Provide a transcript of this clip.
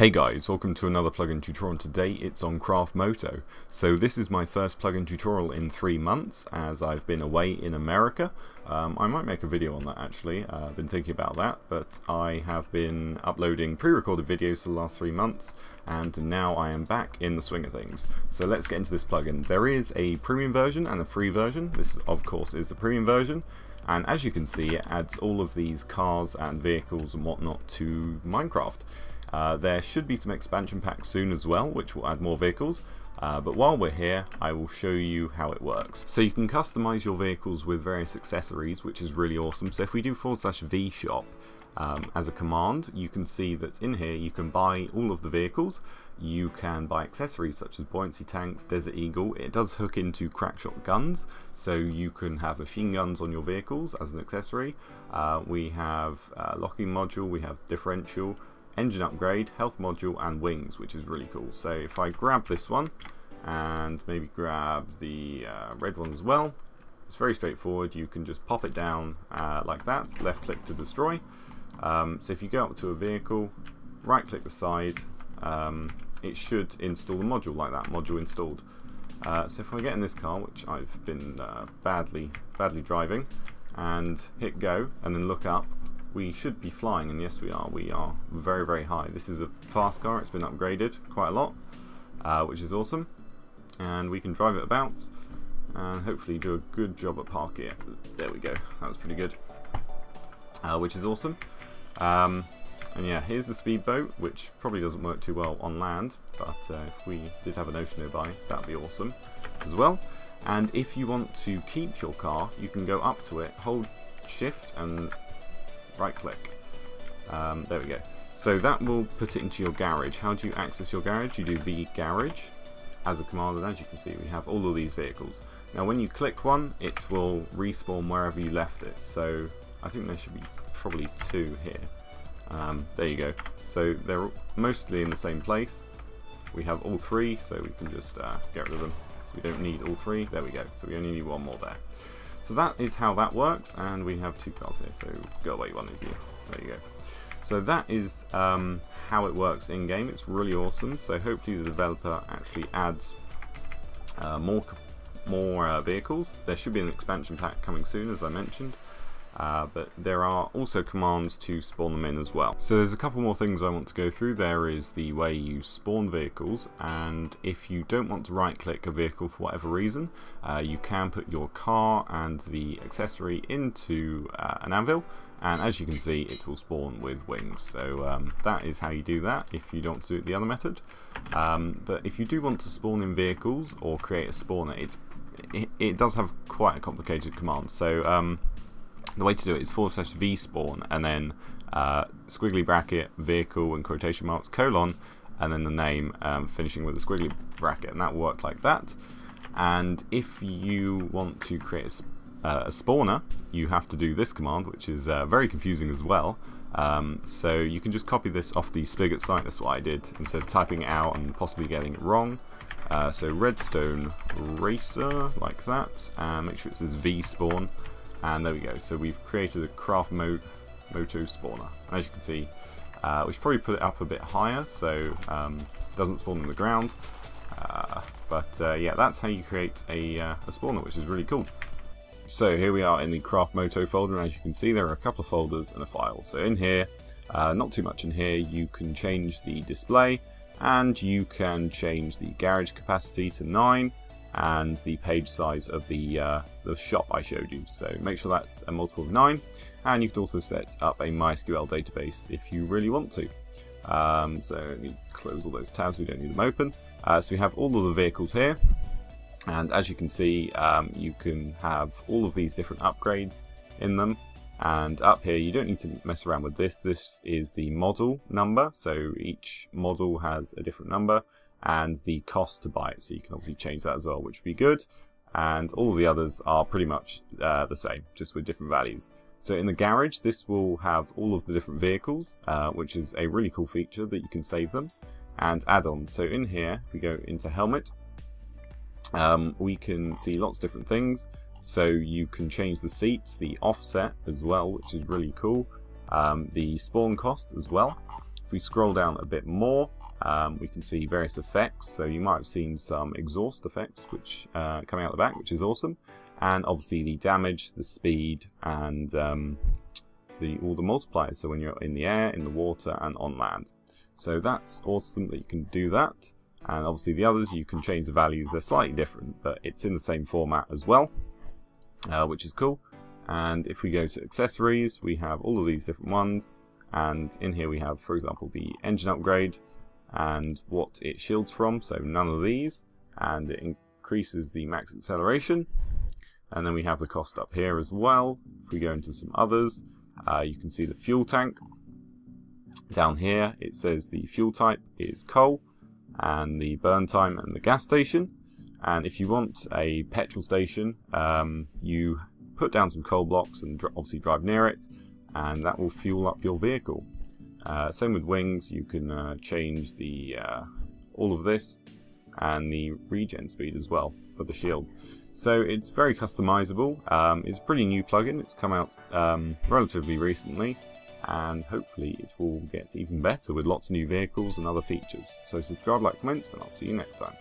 Hey guys, welcome to another plugin tutorial, and today it's on CraftMoto. So this is my first plugin tutorial in 3 months, as I've been away in America. I might make a video on that actually. I've been thinking about that, but I have been uploading pre-recorded videos for the last 3 months, and now I am back in the swing of things. So let's get into this plugin. There is a premium version and a free version. This of course is the premium version. And as you can see, it adds all of these cars and vehicles and whatnot to Minecraft. There should be some expansion packs soon as well, which will add more vehicles. But while we're here, I will show you how it works. So you can customize your vehicles with various accessories, which is really awesome. So if we do /vshop as a command, you can see that in here you can buy all of the vehicles. You can buy accessories such as buoyancy tanks, Desert Eagle. It does hook into crackshot guns, so you can have machine guns on your vehicles as an accessory. We have locking module, we have differential, engine upgrade, health module, and wings, which is really cool. So if I grab this one and maybe grab the red one as well, it's very straightforward. You can just pop it down like that, left click to destroy. So if you go up to a vehicle, right click the side, it should install the module like that, module installed. So if I get in this car, which I've been badly driving, and hit go and then look up, we should be flying, and yes we are very high. This is a fast car, it's been upgraded quite a lot, which is awesome, and we can drive it about and hopefully do a good job at parking it. There we go, that was pretty good, which is awesome. And yeah, here's the speedboat, which probably doesn't work too well on land, but if we did have an ocean nearby, that'd be awesome as well. And if you want to keep your car, you can go up to it, hold shift and right click. There we go. So that will put it into your garage. How do you access your garage? You do vgarage as a command, and as you can see we have all of these vehicles. Now when you click one, it will respawn wherever you left it. So I think there should be probably 2 here. There you go. So they're mostly in the same place. We have all 3, so we can just get rid of them. So we don't need all 3. There we go. So we only need one more there. So that is how that works, and we have 2 cars here, so go away one of you. There you go. So that is how it works in game. It's really awesome. So hopefully the developer actually adds more vehicles. There should be an expansion pack coming soon, as I mentioned. But there are also commands to spawn them in as well. So there's a couple more things I want to go through. There is the way you spawn vehicles, and if you don't want to right click a vehicle for whatever reason, you can put your car and the accessory into an anvil, and as you can see it will spawn with wings. So that is how you do that if you don't want to do it the other method. But if you do want to spawn in vehicles or create a spawner, it does have quite a complicated command. So the way to do it is /vspawn and then squiggly bracket, vehicle and quotation marks, colon, and then the name, finishing with a squiggly bracket, and that will work like that. And if you want to create a spawner, you have to do this command, which is very confusing as well. So you can just copy this off the Spigot site, that's what I did, instead of typing it out and possibly getting it wrong. So redstone racer, like that, and make sure it says vspawn. And there we go, so we've created a CraftMoto spawner. And as you can see, we should probably put it up a bit higher so it doesn't spawn on the ground. But yeah, that's how you create a spawner, which is really cool. So here we are in the CraftMoto folder, and as you can see there are a couple of folders and a file. So in here, not too much in here, you can change the display, and you can change the garage capacity to 9. And the page size of the shop I showed you, so make sure that's a multiple of 9, and you can also set up a MySQL database if you really want to. So let me close all those tabs, we don't need them open. So we have all of the vehicles here, and as you can see you can have all of these different upgrades in them, and up here you don't need to mess around with this. This is the model number, so each model has a different number, and the cost to buy it, so you can obviously change that as well, which would be good. And all the others are pretty much the same, just with different values. So in the garage this will have all of the different vehicles, which is a really cool feature that you can save them and add on. So in here if we go into helmet, we can see lots of different things, so you can change the seats, the offset as well, which is really cool, the spawn cost as well If we scroll down a bit more, we can see various effects. So you might have seen some exhaust effects which coming out the back, which is awesome. And obviously the damage, the speed, and all the multipliers. So when you're in the air, in the water, and on land. So that's awesome that you can do that. And obviously the others, you can change the values. They're slightly different, but it's in the same format as well, which is cool. And if we go to accessories, we have all of these different ones. And in here we have, for example, the engine upgrade and what it shields from. So none of these. And it increases the max acceleration. And then we have the cost up here as well. If we go into some others, you can see the fuel tank. Down here it says the fuel type is coal, and the burn time and the gas station. And if you want a petrol station, you put down some coal blocks and obviously drive near it, and that will fuel up your vehicle. Same with wings, you can change the all of this and the regen speed as well for the shield. So it's very customizable. It's a pretty new plugin. It's come out relatively recently, and hopefully it will get even better with lots of new vehicles and other features. So subscribe, like, comment, and I'll see you next time.